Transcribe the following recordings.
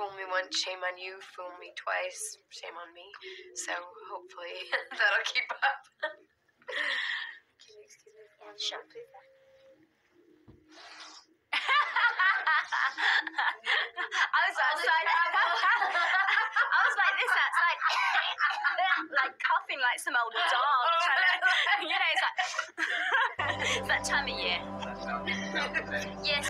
fool me once, shame on you. Fool me twice, shame on me. So hopefully that'll keep up. Can you excuse me for one shot, please? I was outside. I was like this outside, like coughing like some old dog. You know, it's like it's that time of year. Yes.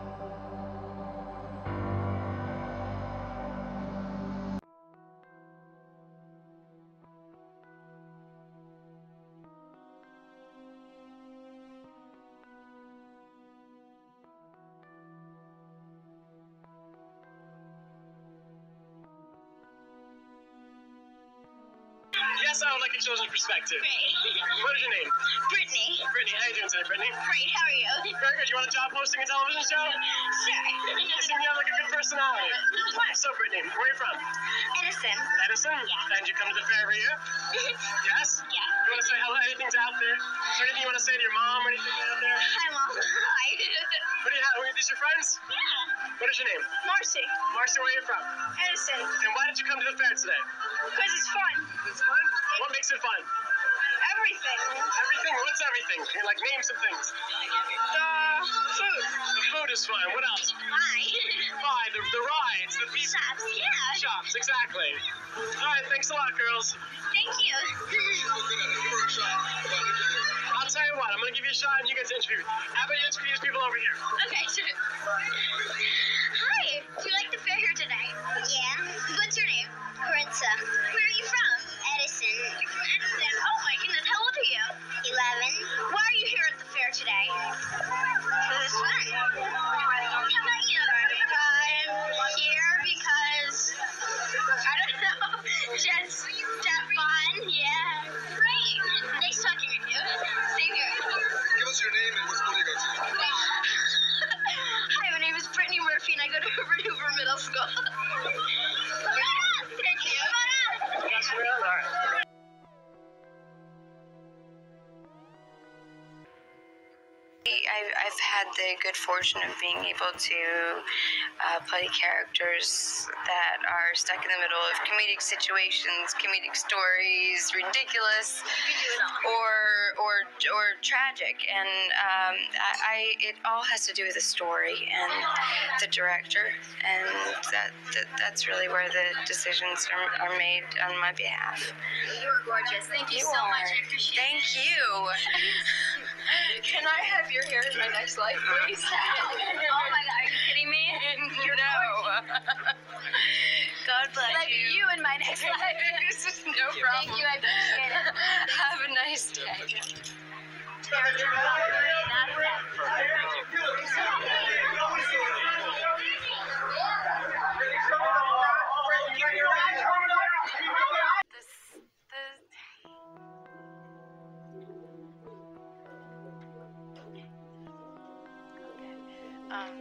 Yes, I would like a children's perspective. Great. What is your name? Brittany. Brittany, how are you doing today, Brittany? Great, how are you? Very good. You want a job hosting a television show? Sure. You seem to have like a good personality. What? So, Brittany, where are you from? Edison. Edison? Yeah. And you come to the fair every year? Yes? Yeah. You want to say hello? Anything's out there? Is there anything you want to say to your mom or anything out there? Hi, Mom. Hi. What do you have? Are these your friends? Yeah. What is your name? Marcy. Marcy, where are you from? Edison. And why did you come to the fair today? Because it's fun. It's fun? What makes it fun? Everything. Everything? What's everything? Can you, like, name some things? The food. The food is fun. What else? Ride. The rides. The pizza. Shops. Yeah. Shops, exactly. All right, thanks a lot, girls. Thank you. I'll tell you what, I'm going to give you a shot and you get to interview. How about you interview these people over here? Okay, sure. Hi. Do you like the fair here today? Yeah. What's your name? Maritza. Where are you from? Edison. You're from Edison. Oh my goodness, how old are you? 11. Why are you here at the fair today? Because it's fun. How about you? I'm here because, I don't know, just that fun, yeah. Great. Nice talking with you. Same here. Give us your name and what school do you go to? Hi, my name is Brittany Murphy and I go to Hoover Middle School. I've had the good fortune of being able to play characters that are stuck in the middle of comedic situations, comedic stories, ridiculous, or tragic, and it all has to do with the story and the director, and that's really where the decisions are made on my behalf. You're gorgeous. Thank you so much. I appreciate it. Thank you. Can I have your hair in my next life, please? Oh my God, are you kidding me? No. God bless you. You in my next life. No problem. Thank you, I appreciate it. Have a nice day.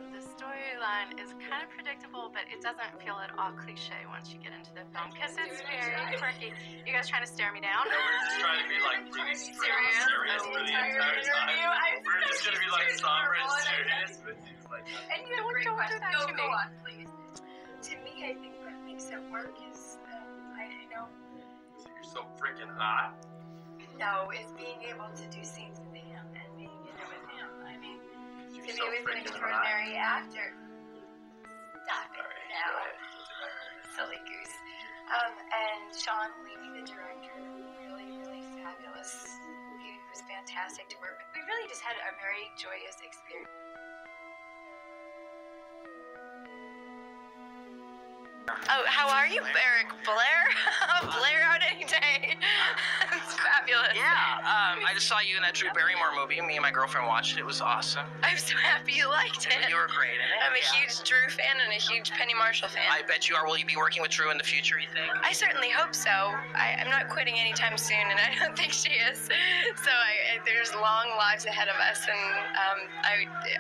The storyline is kind of predictable, but it doesn't feel at all cliche once you get into the film because it's very quirky. You guys trying to stare me down? No, we're just trying to be like really serious for the entire time. We're just going to be like somber and serious with you. And you don't do that to me. Go on, please. To me, I think what makes it work is I know. So you're so freaking hot. No, it's being able to do scenes with him and being in it with him. I mean. To me, he was an extraordinary actor. Stop it now. Silly goose. And Sean Levy, the director, really, really fabulous. He was fantastic to work with. We really just had a very joyous experience. Oh, how are you, Eric? Blair? Blair out any day. It's fabulous. Yeah, I just saw you in that Drew Barrymore movie. Me and my girlfriend watched it. It was awesome. I'm so happy you liked it. You were great in it. I'm a huge Drew fan and a huge Penny Marshall fan. I bet you are. Will you be working with Drew in the future, you think? I certainly hope so. I'm not quitting anytime soon, and I don't think she is. So there's long lives ahead of us, and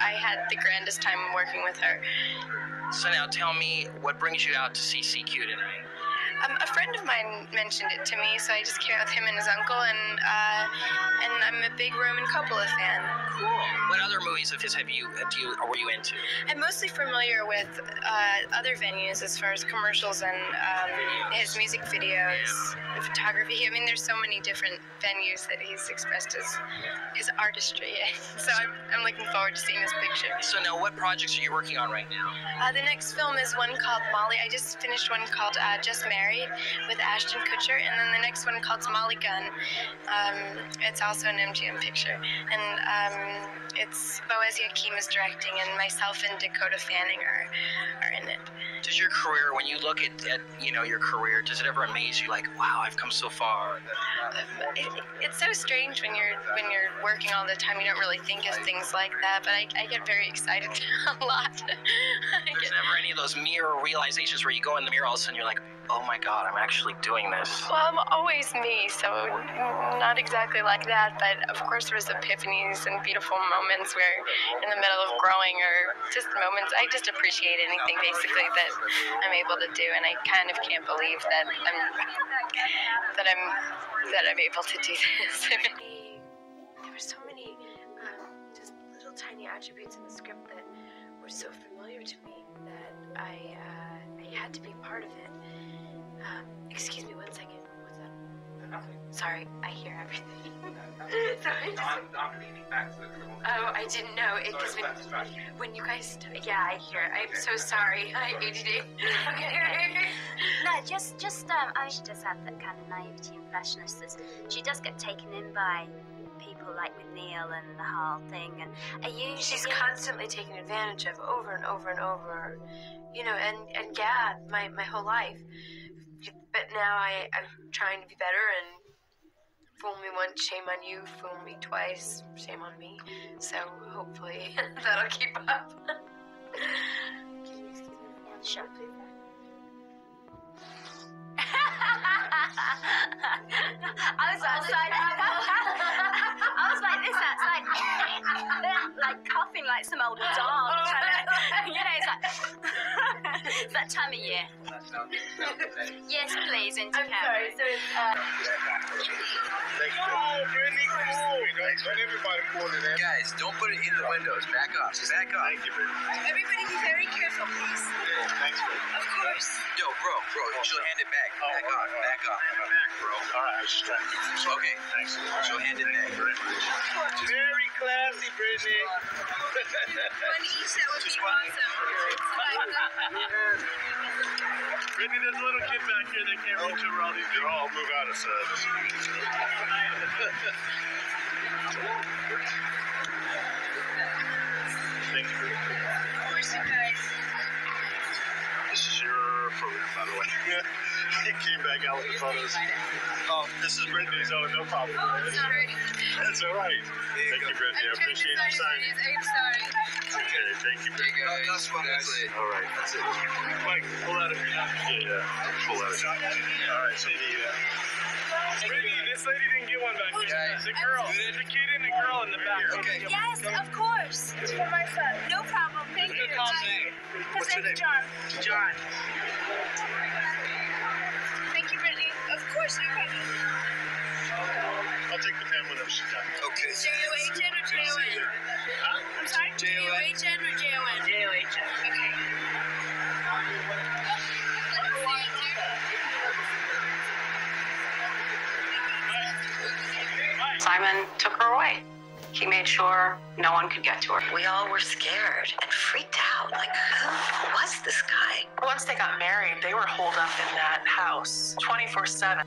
I had the grandest time working with her. So now tell me, what brings you out to see CQ tonight? A friend of mine mentioned it to me, so I just came out with him and his uncle, and I'm a big Roman Coppola fan. Cool. What other movies of his were you into? I'm mostly familiar with other venues as far as commercials and his music videos, and photography. I mean, there's so many different venues that he's expressed his artistry in. So I'm looking forward to seeing his picture. So now, what projects are you working on right now? The next film is one called Molly. I just finished one called Just Married with Ashton Kutcher, and then the next one called Molly Gun. It's also an MGM picture, and it's Boaz Yakin is directing, and myself and Dakota Fanning are in it. Does your career, when you look at your career, does it ever amaze you, like, wow, I've come so far? It's so strange when you're working all the time. You don't really think of things like that, but I get very excited a lot. There's never any of those mirror realizations where you go in the mirror all of a sudden you're like, oh my God, I'm actually doing this. Well, I'm always me, so not exactly like that, but of course there's epiphanies and beautiful moments where in the middle of growing, or just moments, I just appreciate anything basically that I'm able to do, and I kind of can't believe that I'm able to do this. There were so many just little tiny attributes in the script that were so familiar to me that I had to be part of it. Excuse me one second. What's that? Nothing. Sorry, I hear everything. Sorry. I'm leaning back so everyone can... Oh, I didn't know. When you guys... Yeah, I hear it. I'm so sorry. I ADD. Okay. No, she does have that kind of naivety and freshness. She does get taken in by people like with Neil and the whole thing, and she's constantly taken advantage of over and over and over, and yeah, my whole life. But now I'm trying to be better, and fool me once, shame on you, fool me twice, shame on me. So hopefully that'll keep up. Can you excuse me? Sure. I was outside. I was like this outside, like coughing like some old dog. It's like it's that time of year. Yes, please. I'm sorry. So it's. Guys, don't put it in the windows. Back off. Back off. Everybody, be very careful, please. Thanks. Of course. Yo, bro, she'll hand it back. Back off. Bro. All right, I was just trying to do this. Okay. Thanks. She'll hand it back. Very classy, Brittany. One each, that would be awesome. Brittany, there's a little kid back here that can't reach over all these. They're all move out of service. Thank you. Of course, you guys. This is your program, by the way. He came back out with the photos. Oh, this is Brittany's. Oh, no problem. Oh, I'm sorry. That's all right. Thank you, Brittany. I appreciate you signing. I'm sorry. Okay, thank you, Brittany. All right, that's it. Mike, pull out if you're not. Yeah, pull out. All right, so you need that. Brittany, this lady didn't get one back there. The girl. The kid and the girl in the back. Okay. Yes, of course. It's for my son. No problem. Thank you. What's your name? John. I'll take the pen whenever she's done. Okay. J-O-H-N or J-O-N? Huh? I'm sorry? J-O-H-N or J-O-N? J-O-H-N. Okay. Simon took her away. He made sure no one could get to her. We all were scared and freaked out. Like, who was this guy? Once they got married, they were holed up in that house 24/7.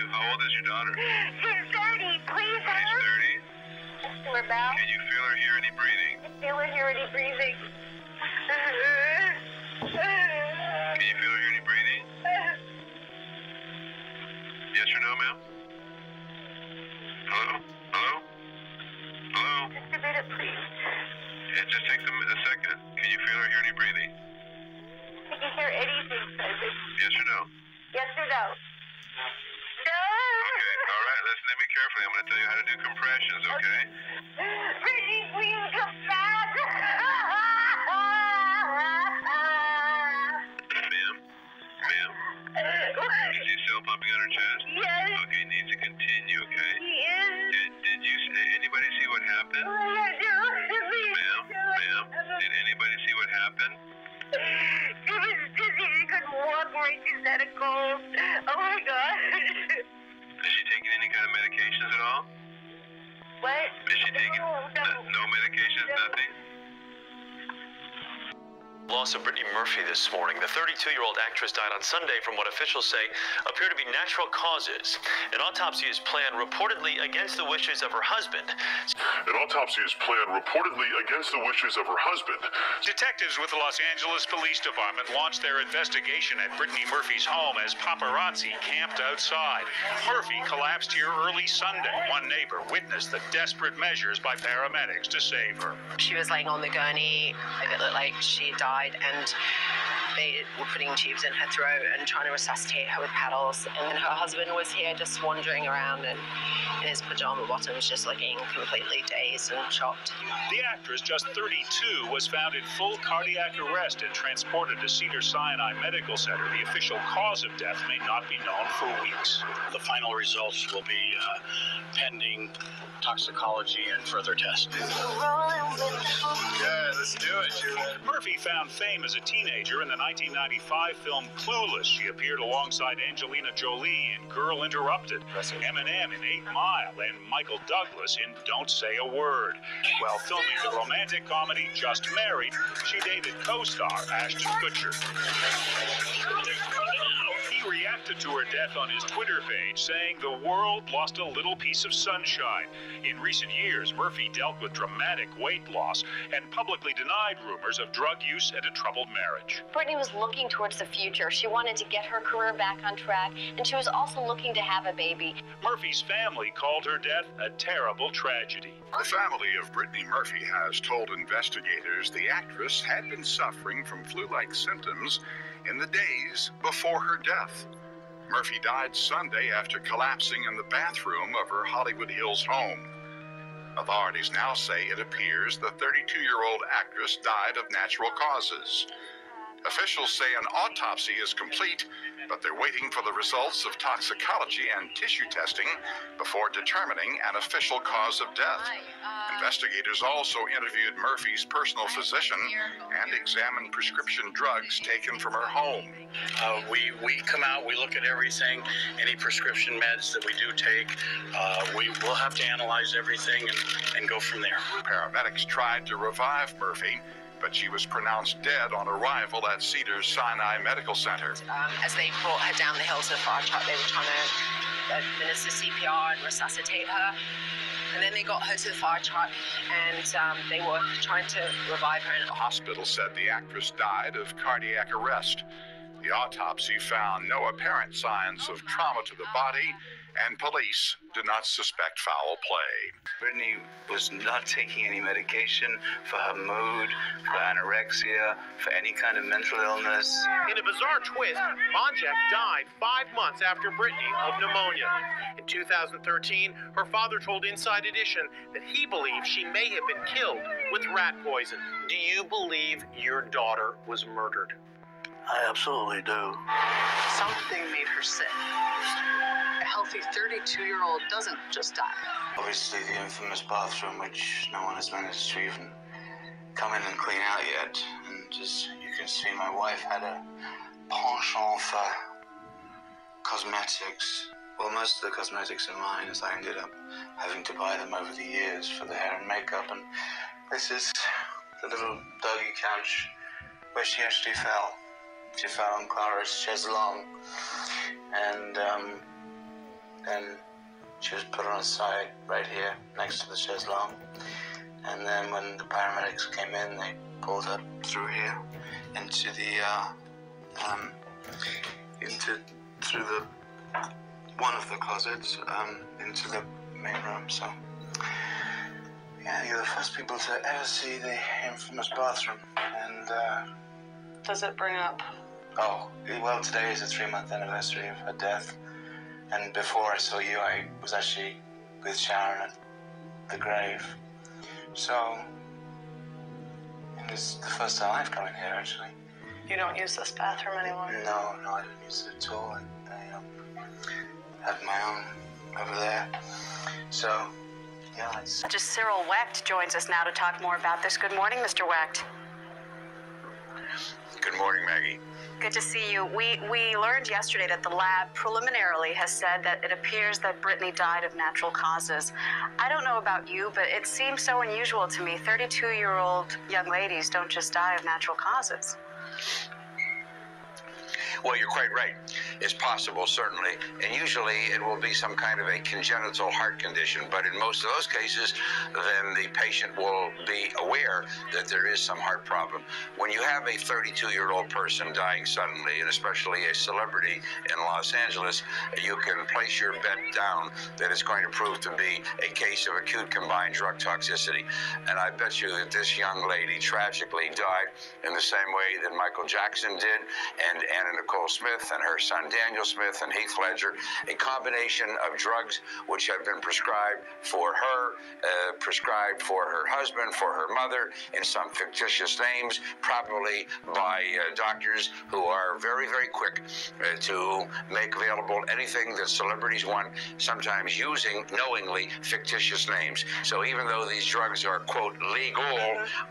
How old is your daughter? She's 30. Please help. She's 30. her mouth. Can you feel or hear any breathing? I feel or hear any breathing. Can you feel or hear any breathing? Yes or no, ma'am? Hello? Hello? Hello? Just a minute, please. It just takes a second. Can you feel or hear any breathing? Can you hear anything, Simon? Yes or no? Yes or no? No! Okay, all right, listen to me carefully. I'm going to tell you how to do compressions, okay? Brittany, please come back! Ma'am? Ma'am? Is she still pumping on her chest? Yes. Okay, needs to continue, okay? She is. Did you see anybody see what happened? Oh, no. Ma'am? Ma'am? Did anybody see what happened? She was dizzy. She couldn't walk right. She's had a cold. Oh, my God. Is she taking any kind of medications at all? What? Is she taking no medications, no. Nothing? Loss of Brittany Murphy this morning. The 32-year-old actress died on Sunday from what officials say appear to be natural causes. An autopsy is planned reportedly against the wishes of her husband. Detectives with the Los Angeles Police Department launched their investigation at Brittany Murphy's home as paparazzi camped outside. Murphy collapsed here early Sunday. One neighbor witnessed the desperate measures by paramedics to save her. She was laying on the gurney. It looked like she died. And they were putting tubes in her throat and trying to resuscitate her with paddles. And then her husband was here just wandering around and in his pajama bottoms, just looking completely dazed and shocked. The actress, just 32, was found in full cardiac arrest and transported to Cedars-Sinai Medical Center. The official cause of death may not be known for weeks. The final results will be pending toxicology and further tests. Yeah, let's do it, Julia. Murphy found fame as a teenager in the 1995 film Clueless. She appeared alongside Angelina Jolie in Girl Interrupted, Eminem in 8 Mile, and Michael Douglas in Don't Say a Word. While filming the romantic comedy Just Married, she dated co-star Ashton Kutcher. He reacted to her death on his Twitter page, saying the world lost a little piece of sunshine. In recent years, Murphy dealt with dramatic weight loss and publicly denied rumors of drug use and a troubled marriage. Brittany was looking towards the future. She wanted to get her career back on track, and she was also looking to have a baby. Murphy's family called her death a terrible tragedy. The family of Brittany Murphy has told investigators the actress had been suffering from flu-like symptoms in the days before her death. Murphy died Sunday after collapsing in the bathroom of her Hollywood Hills home. Authorities now say it appears the 32-year-old actress died of natural causes. Officials say an autopsy is complete, but they're waiting for the results of toxicology and tissue testing before determining an official cause of death. Investigators also interviewed Murphy's personal physician and examined prescription drugs taken from her home. We come out, we look at everything, any prescription meds that we do take. We will have to analyze everything and go from there. Paramedics tried to revive Murphy, but she was pronounced dead on arrival at Cedars-Sinai Medical Center. As they brought her down the hill to the fire truck, they were trying to administer CPR and resuscitate her. And then they got her to the fire truck, and they were trying to revive her. The hospital said the actress died of cardiac arrest. The autopsy found no apparent signs of trauma to the body, and police do not suspect foul play. Brittany was not taking any medication for her mood, for anorexia, for any kind of mental illness. In a bizarre twist, Monjack died 5 months after Brittany of pneumonia. In 2013, her father told Inside Edition that he believed she may have been killed with rat poison. Do you believe your daughter was murdered? I absolutely do. Something made her sick. A healthy 32-year-old doesn't just die. Obviously, the infamous bathroom, which no one has managed to even come in and clean out yet. And as you can see, my wife had a penchant for cosmetics. Well, most of the cosmetics are mine, as I ended up having to buy them over the years for the hair and makeup. And this is the little doggy couch where she actually fell. She fell on Clara's chaise longue, and She was put on a side right here next to the chaise longue, and then when the paramedics came in, they pulled her through here into the through the one of the closets into the main room. So yeah, you're the first people to ever see the infamous bathroom. And does it bring up? Oh, well, today is the 3-month anniversary of her death. And before I saw you, I was actually with Sharon at the grave. So, and it's the first time I've come in here, actually. You don't use this bathroom anymore? No, I don't use it at all. I have my own over there. So, yeah, it's... Just Cyril Wecht joins us now to talk more about this. Good morning, Mr. Wecht. Good morning, Maggie. Good to see you. We learned yesterday that the lab preliminarily has said that it appears that Brittany died of natural causes. I don't know about you, but it seems so unusual to me. 32-year-old young ladies don't just die of natural causes. Well, you're quite right. It's possible, certainly. And usually it will be some kind of a congenital heart condition. But in most of those cases, then the patient will be aware that there is some heart problem. When you have a 32-year-old person dying suddenly, and especially a celebrity in Los Angeles, you can place your bet down that it's going to prove to be a case of acute combined drug toxicity. And I bet you that this young lady tragically died in the same way that Michael Jackson did, and Anna Nicole Smith and her son Daniel Smith and Heath Ledger, a combination of drugs which have been prescribed for her, prescribed for her husband, for her mother, in some fictitious names, probably by doctors who are very, very quick to make available anything that celebrities want, sometimes using knowingly fictitious names. So even though these drugs are, quote, legal,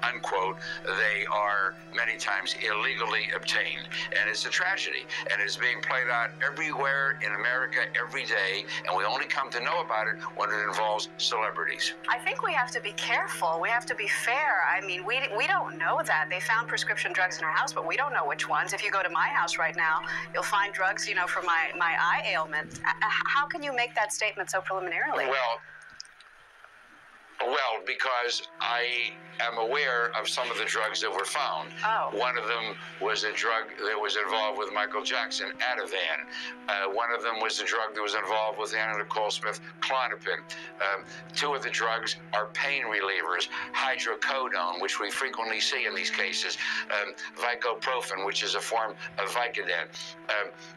unquote, they are many times illegally obtained. And it's a tragedy, and it's being played out everywhere in America every day, and we only come to know about it when it involves celebrities. I think we have to be careful. We have to be fair. I mean, we don't know that. They found prescription drugs in her house, but we don't know which ones. If you go to my house right now, you'll find drugs, you know, for my eye ailment. How can you make that statement so preliminarily? Well, because I am aware of some of the drugs that were found. Oh. One of them was a drug that was involved with Michael Jackson, Ativan. One of them was a drug that was involved with Anna Nicole Smith, Klonopin. Two of the drugs are pain relievers, hydrocodone, which we frequently see in these cases, Vicoprofen, which is a form of Vicodin.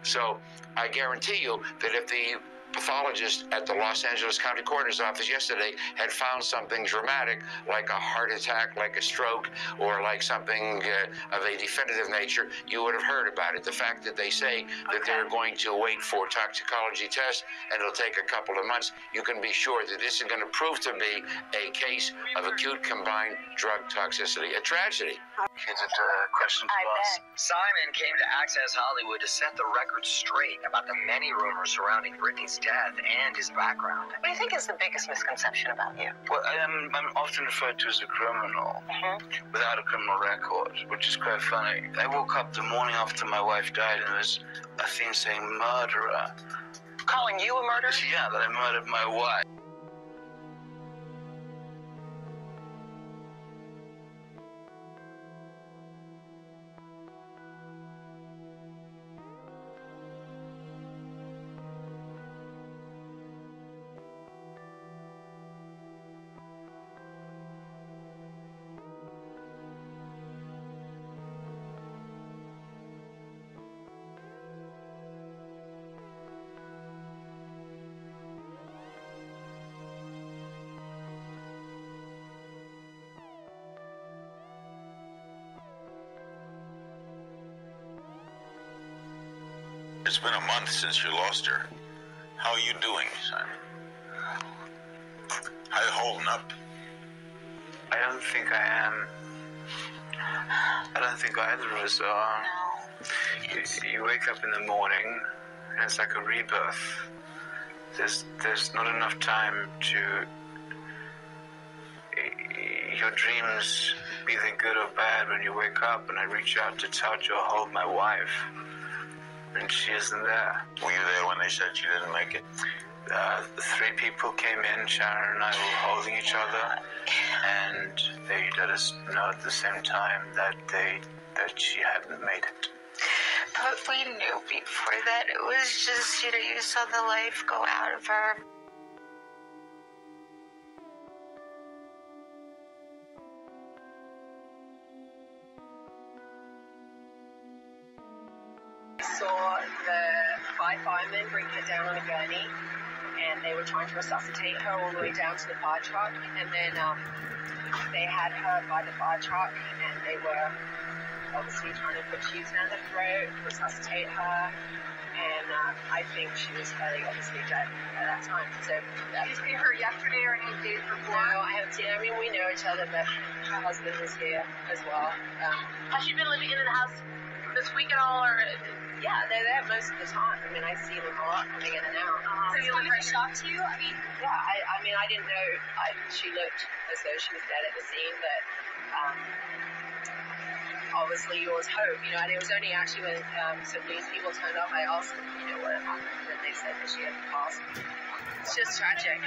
So I guarantee you that if the pathologist at the Los Angeles County Coroner's Office yesterday had found something dramatic, like a heart attack, like a stroke, or like something of a definitive nature, you would have heard about it. The fact that they say that they're going to wait for toxicology tests, and it'll take a couple of months, you can be sure that this is going to prove to be a case of acute combined drug toxicity, a tragedy. Question to us. Simon came to Access Hollywood to set the record straight about the many rumors surrounding Brittany's death and his background. What do you think is the biggest misconception about you? Well, I'm often referred to as a criminal without a criminal record, which is quite funny. I woke up the morning after my wife died and there was a thing saying murderer. Calling you a murderer? Yeah, that I murdered my wife. It's been a month since you lost her. How are you doing, Simon? How are you holding up? I don't think I am. I don't think either of us are. You wake up in the morning, and it's like a rebirth. There's not enough time to... Your dreams, be they good or bad, when you wake up and I reach out to touch or hold my wife. And she isn't there. Were you there when they said she didn't make it? Three people came in, Sharon and I were holding each other, and they let us know at the same time that she hadn't made it. But we knew before that. It was just, you saw the life go out of her. Firemen bring her down on a gurney, and they were trying to resuscitate her all the way down to the fire truck, and then they had her by the fire truck, and they were obviously trying to put tubes down her throat, resuscitate her, and I think she was fairly obviously dead at that time. So did you see her yesterday or any days before? No, I haven't seen her. I mean, we know each other, but her husband was here as well. Has she been living in the house this week at all, or? Yeah, they're there most of the time. I mean, I see them a lot coming in and out. So you look very shocked to you? I mean, yeah, I didn't know. She looked as though she was dead at the scene, but obviously you always hope, and it was only actually when some police people turned up, I asked them, what had happened, and they said that she had passed. It's just tragic.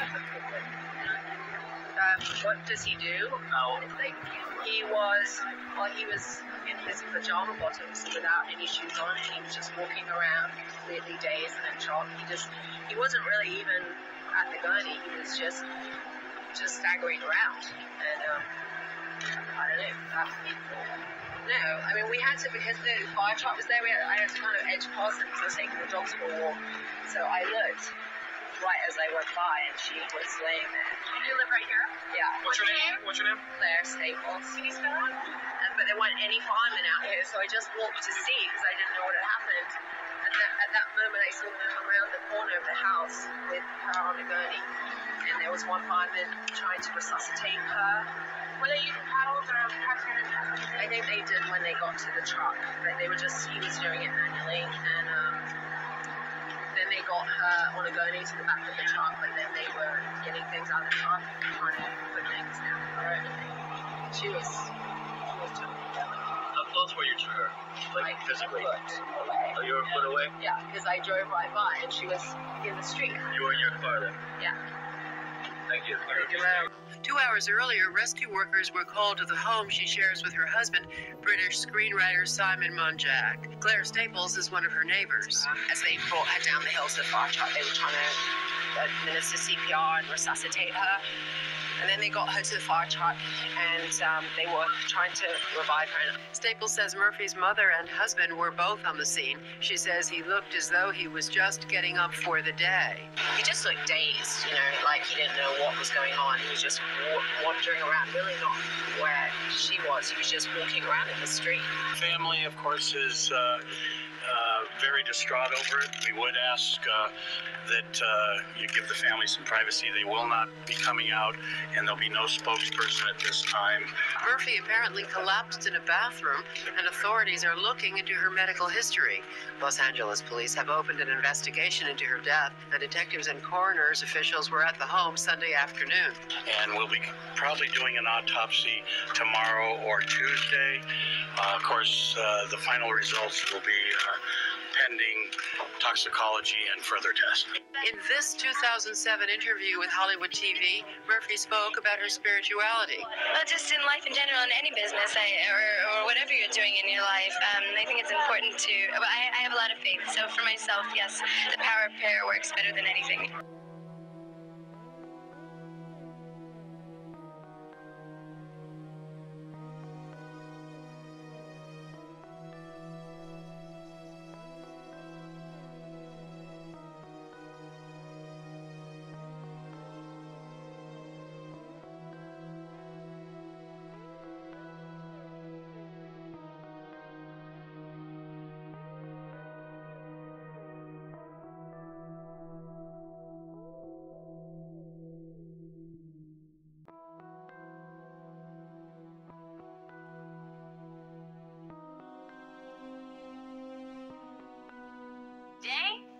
What does he do? Oh. It's like he was in his pajama bottoms without any shoes on, and he was just walking around completely dazed and in shock. He wasn't really even at the gurney. He was just staggering around, and I don't know. No, I mean, we had to, because the fire truck was there. I had to kind of edge past them because I was taking the dogs for a walk. So I looked right as I went by, and she was laying there. You live right here? Yeah. What's your name? What's your name? Blair Staples. Can you spell it? But there weren't any firemen out here, so I just walked to see because I didn't know what had happened. And at that moment, I saw them come around the corner of the house with her on a gurney, and there was one fireman trying to resuscitate her. Were they using paddles or pressing it? I think they did when they got to the truck, but he was doing it manually, and then they got her on a gurney to the back of the truck, but then they were getting things out of the truck and trying to put things down her. She was totally dead. How close were you to her? Like physically? A foot away. Oh, you were a foot away? Yeah, because I drove right by and she was in the street. You were in your car then? Yeah. Thank you. 2 hours earlier, rescue workers were called to the home she shares with her husband, British screenwriter Simon Monjack. Claire Staples is one of her neighbors. As they brought her down the hill to the fire truck, they were trying to administer CPR and resuscitate her. And then they got her to the fire truck, and they were trying to revive her. Staples says Murphy's mother and husband were both on the scene. She says he looked as though he was just getting up for the day. He just looked dazed, like he didn't know what was going on. He was just wandering around, really not where she was. He was just walking around in the street. Family, of course, is very distraught over it. We would ask that you give the family some privacy. They will not be coming out, and there'll be no spokesperson at this time. Murphy apparently collapsed in a bathroom, and authorities are looking into her medical history. Los Angeles police have opened an investigation into her death, and detectives and coroner's officials were at the home Sunday afternoon. And we'll be probably doing an autopsy tomorrow or Tuesday. Of course, the final results will be pending toxicology and further tests. In this 2007 interview with Hollywood TV, Murphy spoke about her spirituality. Well, just in life in general, in any business or whatever you're doing in your life, I think it's important to... I have a lot of faith, so for myself, yes, the power of prayer works better than anything.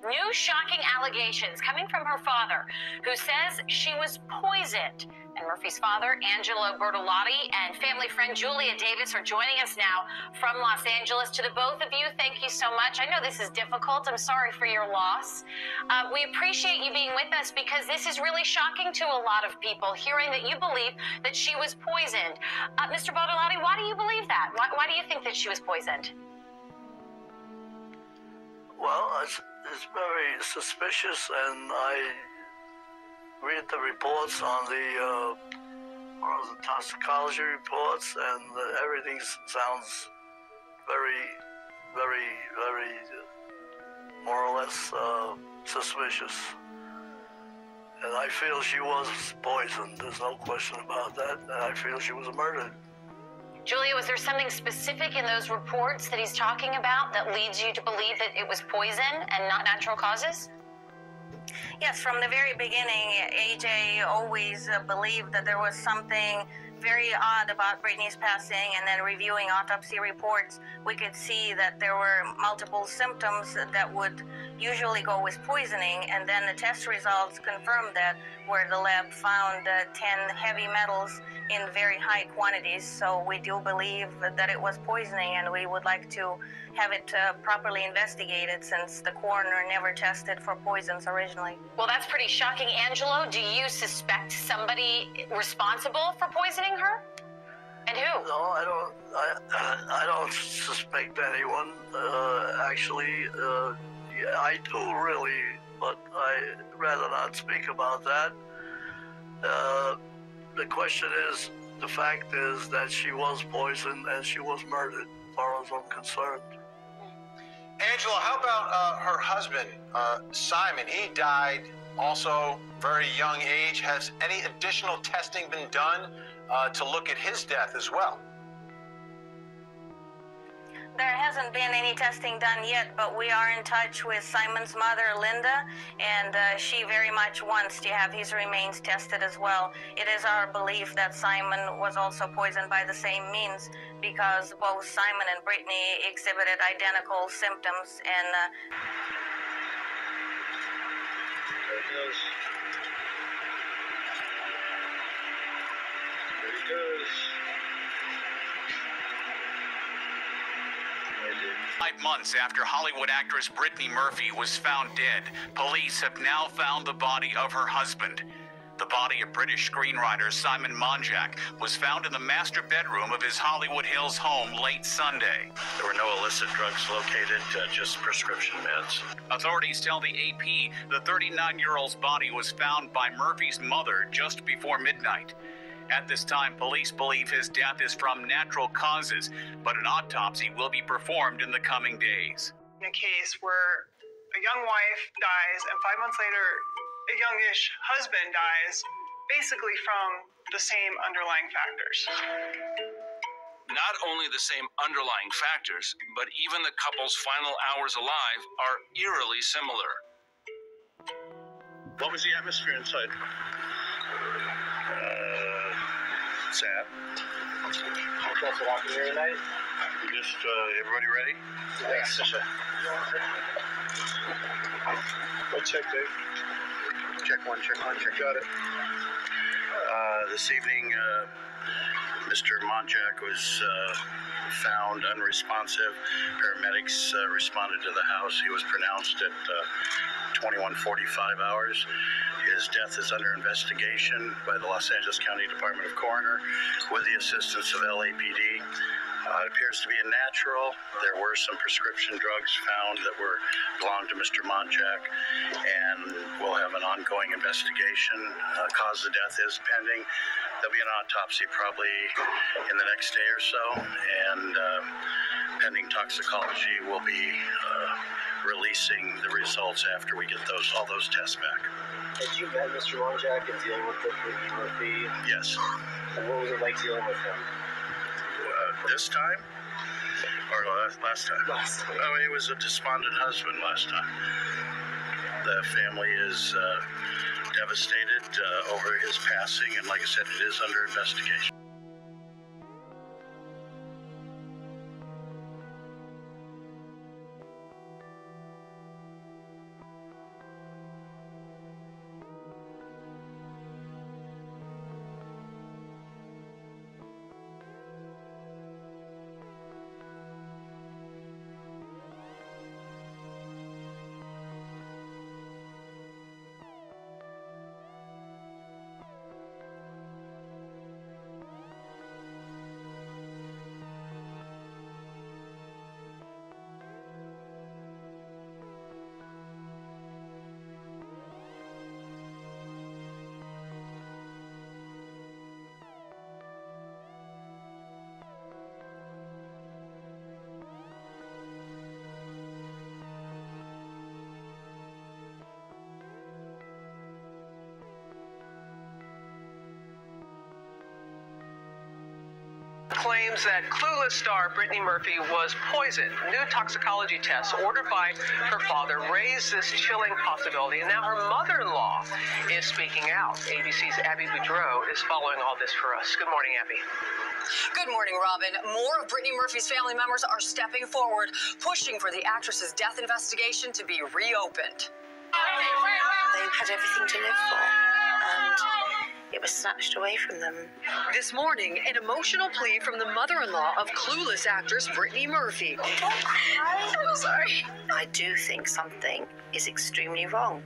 New shocking allegations coming from her father, who says she was poisoned and Murphy's father, Angelo Bertolotti, and family friend Julia Davis are joining us now from Los Angeles. To the both of you, thank you so much. I know this is difficult. I'm sorry for your loss. We appreciate you being with us because this is really shocking to a lot of people, hearing that you believe that she was poisoned. Mr. Bertolotti, why do you believe that? Why do you think that she was poisoned? Well, it's very suspicious, and I read the reports on the toxicology reports, and everything sounds very, very, very more or less suspicious. And I feel she was poisoned. There's no question about that. And I feel she was murdered. Julia, was there something specific in those reports that he's talking about that leads you to believe that it was poison and not natural causes? Yes, from the very beginning, AJ always believed that there was something very odd about Brittany's passing, and then reviewing autopsy reports, we could see that there were multiple symptoms that would usually go with poisoning, and then the test results confirmed that, where the lab found 10 heavy metals in very high quantities. So we do believe that it was poisoning, and we would like to have it properly investigated, since the coroner never tested for poisons originally. Well, that's pretty shocking. Angelo, do you suspect somebody responsible for poisoning her? And who? No, I don't suspect anyone. Actually, yeah, I do really, but I'd rather not speak about that. The question is, the fact is that she was poisoned and she was murdered, as far as I'm concerned. Angela, how about her husband, Simon? He died also very young age. Has any additional testing been done to look at his death as well? There hasn't been any testing done yet, but we are in touch with Simon's mother, Linda, and she very much wants to have his remains tested as well. It is our belief that Simon was also poisoned by the same means, because both Simon and Brittany exhibited identical symptoms. And There he goes. 5 months after Hollywood actress Brittany Murphy was found dead, police have now found the body of her husband. The body of British screenwriter Simon Monjack was found in the master bedroom of his Hollywood Hills home late Sunday. There were no illicit drugs located, just prescription meds. Authorities tell the AP the 39-year-old's body was found by Murphy's mother just before midnight. At this time, police believe his death is from natural causes, but an autopsy will be performed in the coming days. In a case where a young wife dies, and 5 months later, a youngish husband dies, basically from the same underlying factors. Not only the same underlying factors, but even the couple's final hours alive are eerily similar. What was the atmosphere inside? Sad. Just walking here tonight. Just everybody ready? Yes. Go check, Dave. Check one. Got it. This evening, Mr. Monjack was found unresponsive. Paramedics responded to the house. He was pronounced at 21:45 hours. His death is under investigation by the Los Angeles County Department of Coroner with the assistance of LAPD. It appears to be a natural. There were some prescription drugs found that belonged to Mr. Monjack, and we'll have an ongoing investigation. Cause of death is pending. There'll be an autopsy probably in the next day or so, and pending toxicology, we'll be releasing the results after we get all those tests back. Had you met Mr. Monjack and dealing with Brittany Murphy? Yes. And what was it like dealing with him? This time? Or last time? Last time. Oh, he was a despondent husband last time. The family is devastated over his passing, and like I said, it is under investigation. claims that Clueless star Brittany Murphy was poisoned. New toxicology tests ordered by her father raised this chilling possibility, and now her mother-in-law is speaking out. ABC's Abby Boudreau is following all this for us. Good morning, Abby. Good morning, Robin. More of Brittany Murphy's family members are stepping forward, pushing for the actress's death investigation to be reopened. They had everything to live for, and it was snatched away from them. This morning, an emotional plea from the mother-in-law of Clueless actress Brittany Murphy. Oh, don't cry. I'm sorry. I do think something is extremely wrong.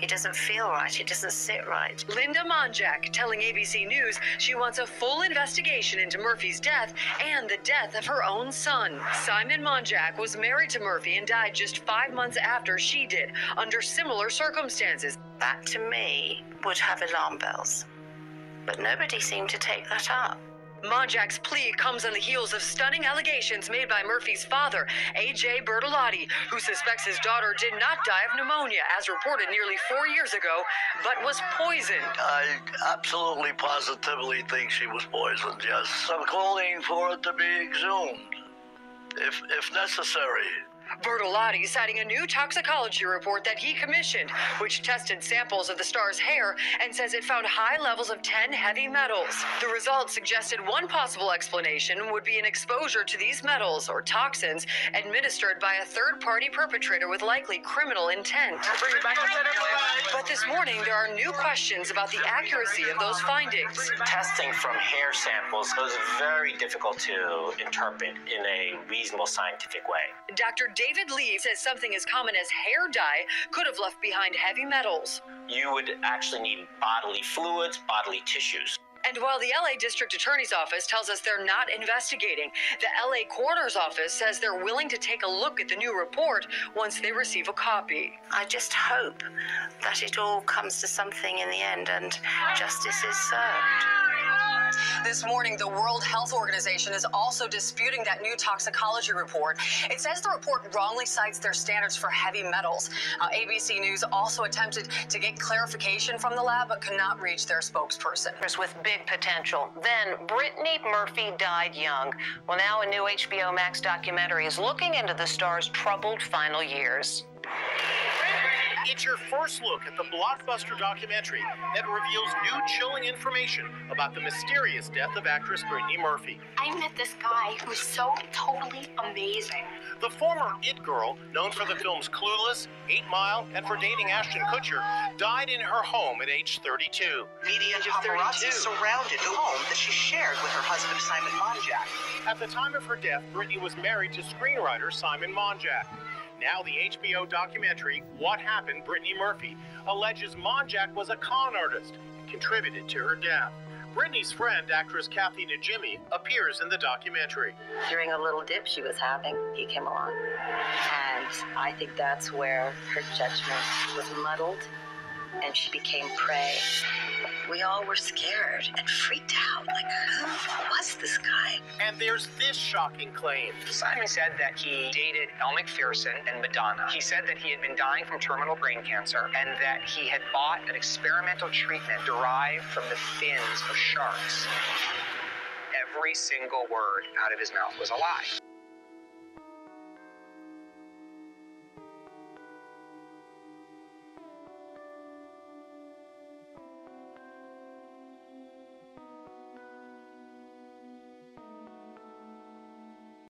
It doesn't feel right. It doesn't sit right. Linda Monjack telling ABC News she wants a full investigation into Murphy's death and the death of her own son. Simon Monjack was married to Murphy and died just 5 months after she did, under similar circumstances. That, to me, would have alarm bells. But nobody seemed to take that up. Monjack's plea comes on the heels of stunning allegations made by Murphy's father, A.J. Bertolotti, who suspects his daughter did not die of pneumonia, as reported nearly 4 years ago, but was poisoned. I absolutely positively think she was poisoned, yes. I'm calling for it to be exhumed, if necessary. Bertolotti citing a new toxicology report that he commissioned, which tested samples of the star's hair and says it found high levels of 10 heavy metals. The results suggested one possible explanation would be an exposure to these metals or toxins administered by a third-party perpetrator with likely criminal intent. But this morning, there are new questions about the accuracy of those findings. Testing from hair samples was very difficult to interpret in a reasonable scientific way. Dr. David Lee says something as common as hair dye could have left behind heavy metals. You would actually need bodily fluids, bodily tissues. And while the LA District Attorney's Office tells us they're not investigating, the LA Coroner's Office says they're willing to take a look at the new report once they receive a copy. I just hope that it all comes to something in the end and justice is served. This morning, the World Health Organization is also disputing that new toxicology report. It says the report wrongly cites their standards for heavy metals. ABC News also attempted to get clarification from the lab, but could not reach their spokesperson. With big potential. Then, Brittany Murphy died young. Well, now a new HBO Max documentary is looking into the star's troubled final years. It's your first look at the blockbuster documentary that reveals new chilling information about the mysterious death of actress Brittany Murphy. I met this guy who's so totally amazing. The former It girl, known for the films Clueless, 8 Mile, and for dating Ashton Kutcher, died in her home at age 32. Media and paparazzi surrounded the home that she shared with her husband, Simon Monjack. At the time of her death, Brittany was married to screenwriter Simon Monjack. Now the HBO documentary, What Happened, Brittany Murphy, alleges Monjack was a con artist and contributed to her death. Brittany's friend, actress Kathy Najimy, appears in the documentary. During a little dip she was having, he came along. And I think that's where her judgment was muddled and she became prey. We all were scared and freaked out, like, who was this guy? And there's this shocking claim. Simon said that he dated Elle MacPherson and Madonna. He said that he had been dying from terminal brain cancer and that he had bought an experimental treatment derived from the fins of sharks. Every single word out of his mouth was a lie.